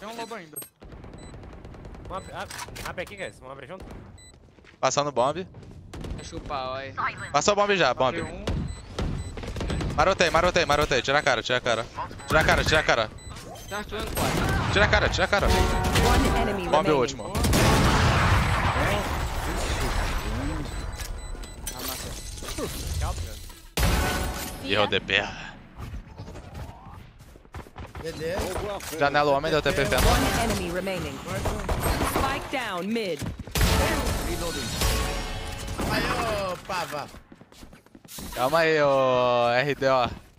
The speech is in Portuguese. Tem um lobo ainda. Abre aqui, guys. Vamos abrir junto. Passando bomb. Deixa eu chupar, olha. Passou o bomb já, bomb. Marotei, marotei, marotei. Tira a cara, tira a cara. Tira a cara, tira a cara. Tira a cara, tira a cara. Bomb o último. Erro de perra. Janela o homem, deu TP feno. Spike down, mid. Aí, ô Pava. Calma aí, ô RDO.